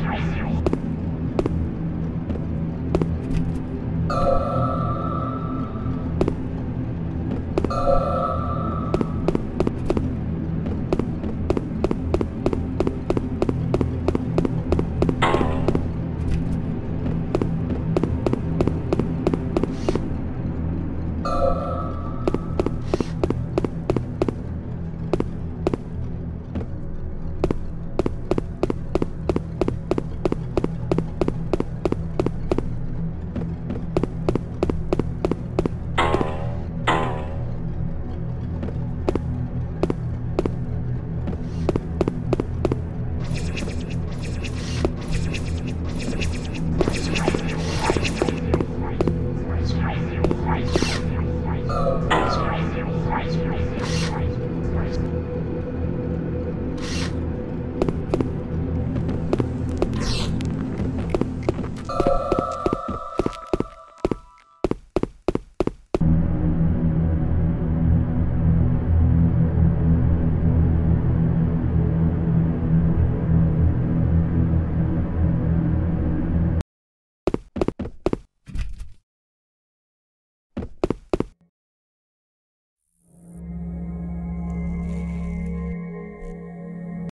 Right.